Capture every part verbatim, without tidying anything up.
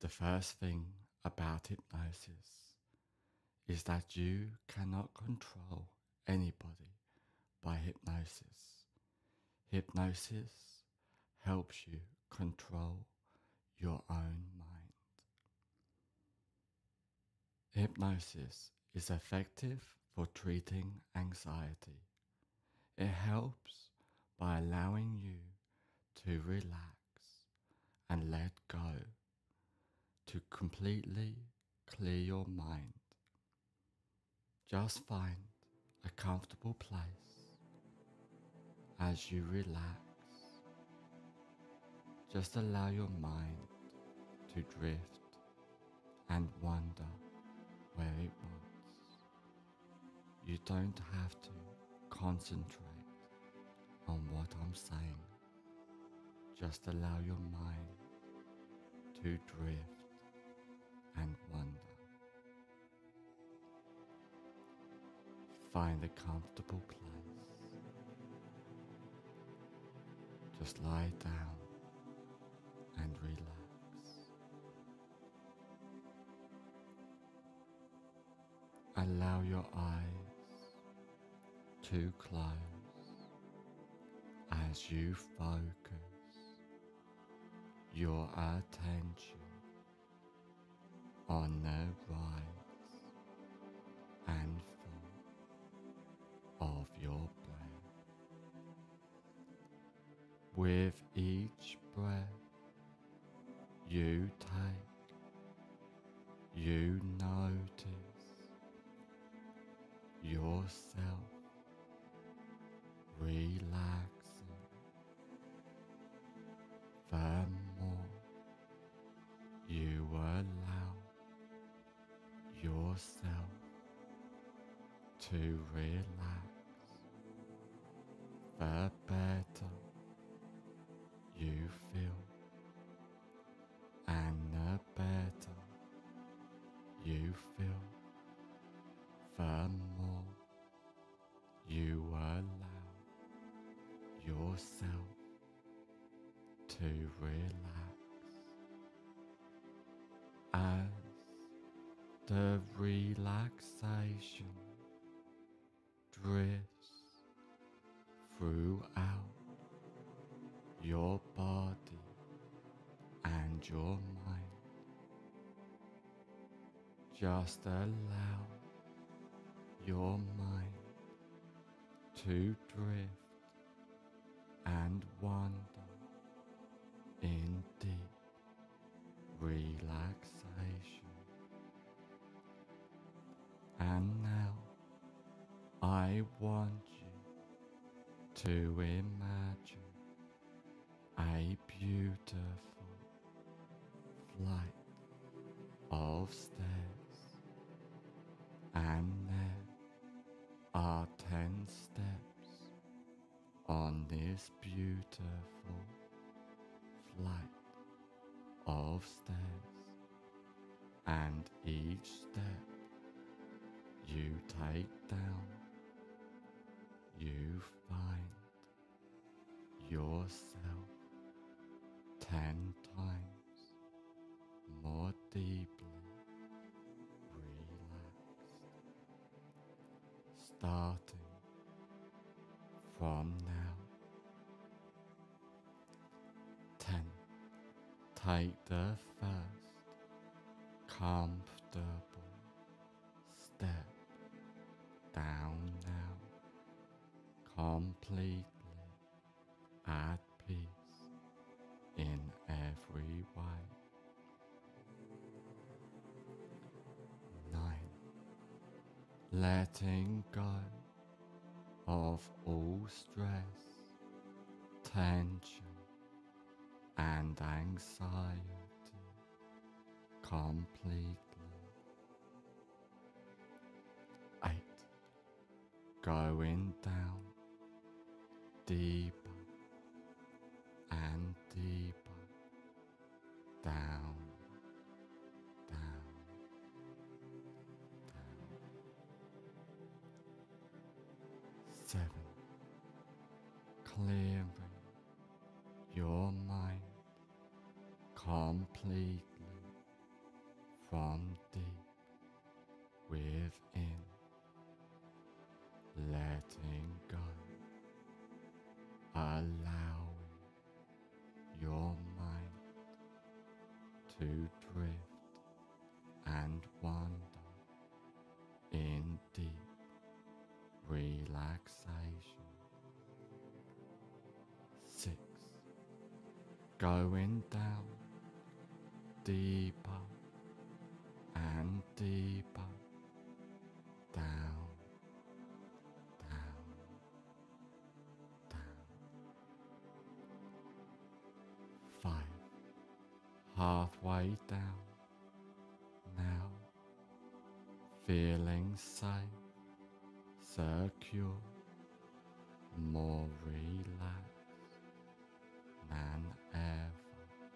The first thing about hypnosis is that you cannot control anybody by hypnosis. Hypnosis helps you control your own mind. Hypnosis is effective for treating anxiety. It helps by allowing you to relax and let go, to completely clear your mind. Just find a comfortable place as you relax. Just allow your mind to drift and wander where it wants. You don't have to concentrate on what I'm saying. Just allow your mind to drift and wander. Find a comfortable place. Just lie down and relax. Allow your eyes to close as you focus your attention on the rise and fall of your breath. With each breath you take, you notice yourself relaxing the more you allow yourself to relax, the better you feel and the better you feel. The more you allow yourself to relax, as the relaxation drifts throughout your body and your mind, just allow your mind to drift and wander in deep relaxation. And now I want you to imagine a beautiful flight of stairs, and there are ten steps on this beautiful flight of stairs, and each step you take down, you find yourself ten times more deeply relaxed. Starting from now, ten, take the first comfortable step down now, completely at peace in every way. Nine, letting go of all stress, tension and anxiety completely. Eight, going down deeper and deeper, down, down, down. Seven, clearing your mind completely from deep within, letting go, allowing your mind to drift and wander in deep relaxation. Six. Going down deeper and deeper, down, down, down. Five. Halfway down now, feeling safe, secure, more relaxed than ever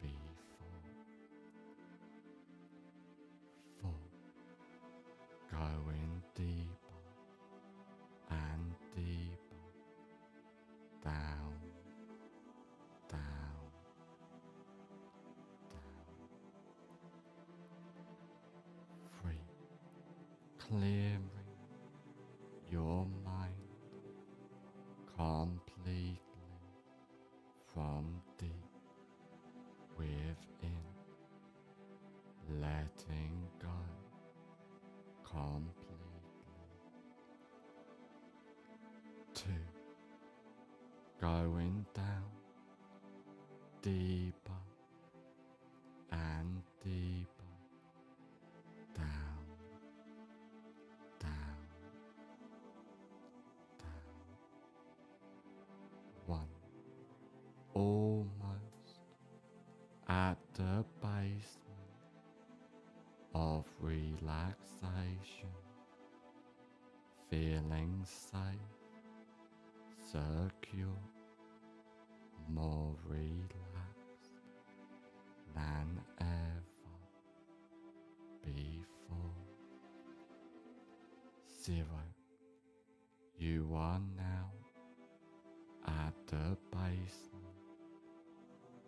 before. Four. Going deeper and deeper, down, down, down. Three. Clearing your mind completely from deep within, letting go completely. Two. Going down deeper and deeper, down, down, down. One. Almost at the basement of relaxation, feeling safe, secure, more relaxed than ever before. Zero. You are now at the basement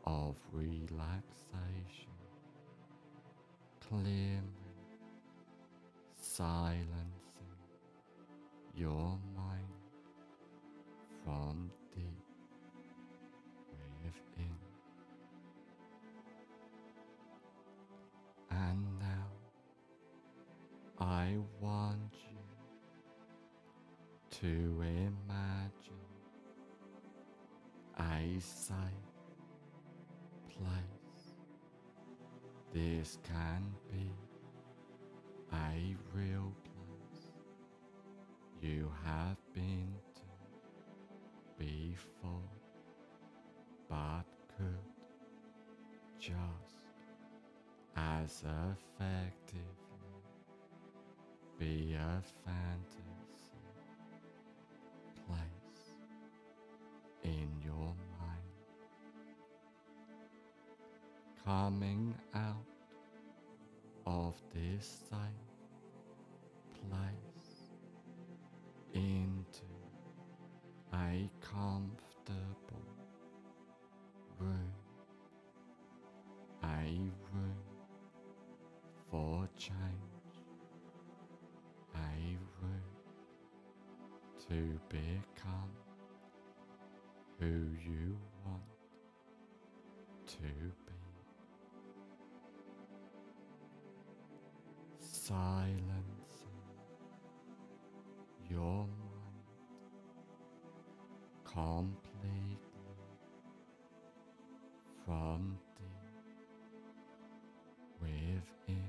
of relaxation, clearing, silencing your mind from deep within. And now I want you to imagine a safe place. This can be a real place you have been to before, but could just as effectively be a fantasy place in your mind. Coming out of this safe place into a comfortable room, a room for change, a room to become who you want to be. Silencing your mind completely from deep within,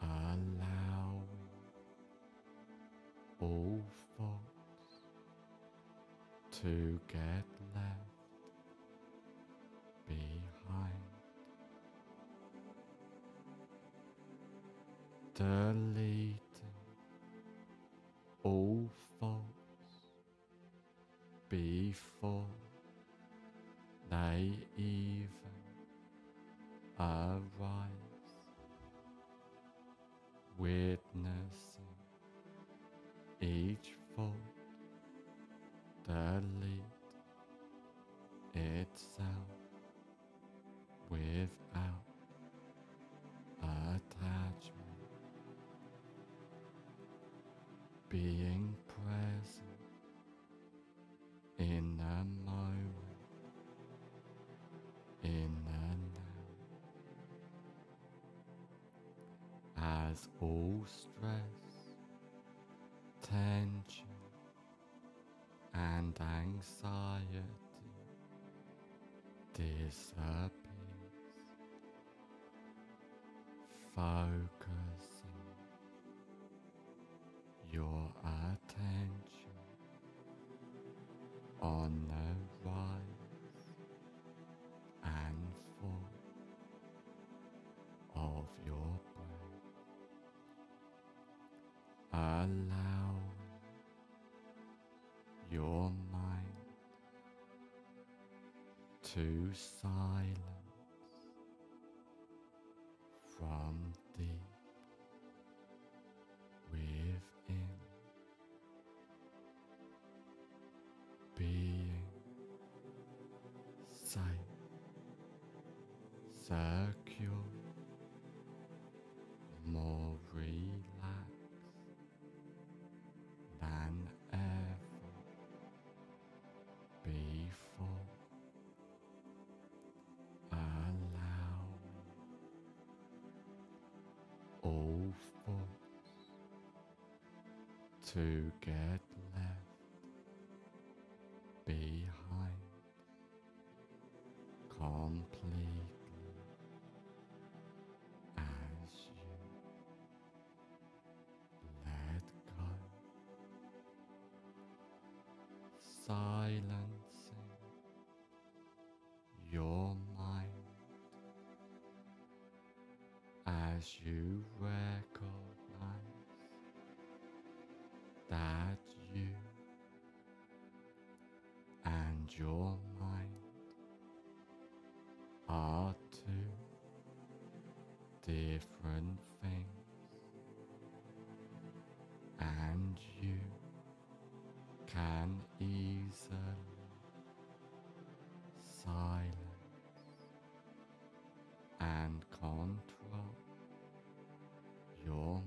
allowing all thoughts to get left behind. Deleting all thoughts before they even arise, witnessing each thought delete itself without being present in the moment, in the now, as all stress, tension and anxiety disappears, focusing your attention on the rise and fall of your breath, allowing your mind to silence from deep within, being safe, secure, more relaxed than ever before, allowing all thoughts to get left behind completely as you let go, silencing your mind as you recognize that you and your mind are two different things, and you can easily silence and control your mind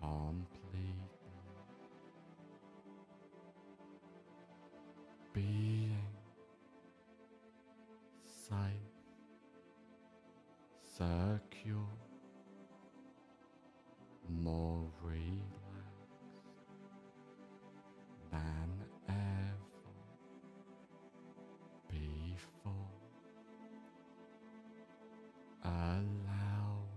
completely, being safe, secure, more relaxed than ever before, allowing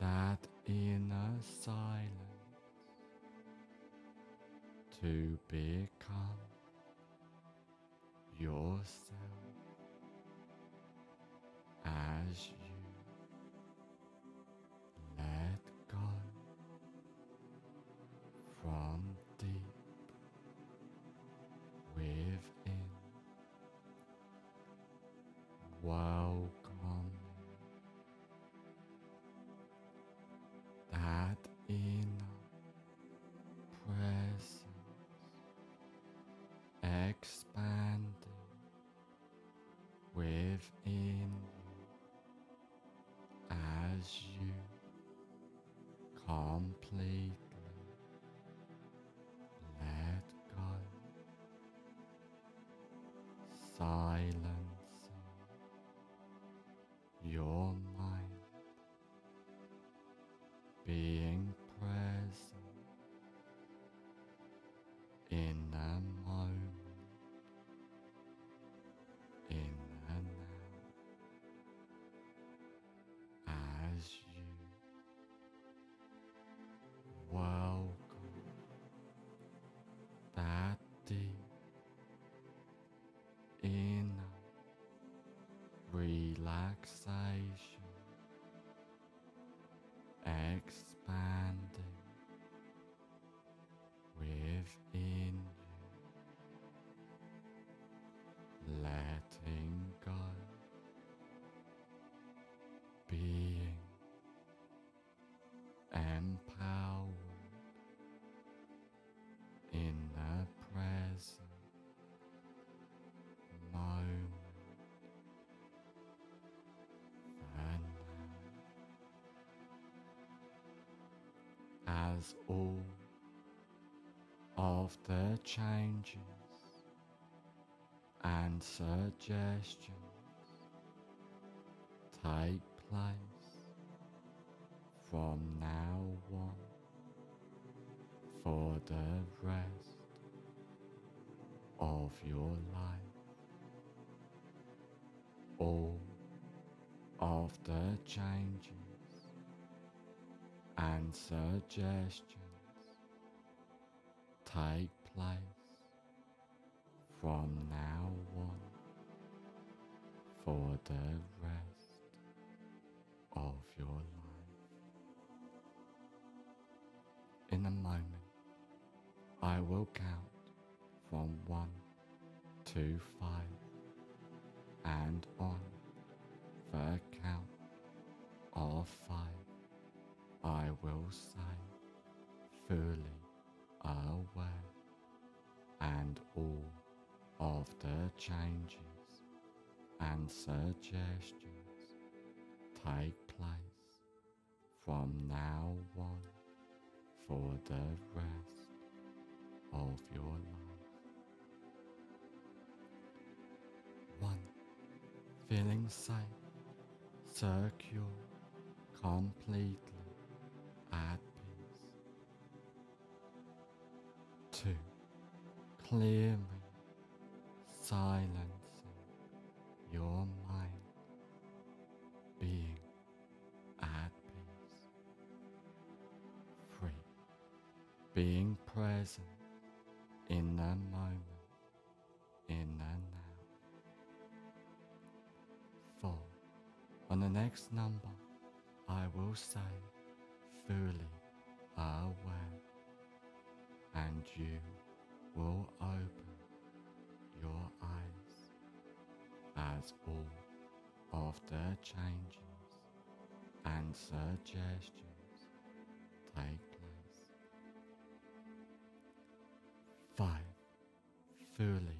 that inner silence to become yourself as you let go from deep within, welcome that inner presence, expanding within you as you completely let go, silencing your mind, being present in the moment, in the now, as you welcome that deep inner relaxation, expanding within you, letting go, being empowered in the present moment, and as all of the changes and suggestions take place from now on for the rest of your life. All of the changes and suggestions take place from now on for the rest of your life. In a moment, I will count from one to five, and on the count of five, I will say, fully aware, and all of the changes and suggestions take place from now on for the rest of your life. One. Feeling safe, secure, completely at peace. Two. Clearing, silencing your mind, being at peace. Three. Being present in the moment, in the now. Four. On the next number, I will say, fully aware, and you will open your eyes as all of the changes and suggestions take place. Five. Fully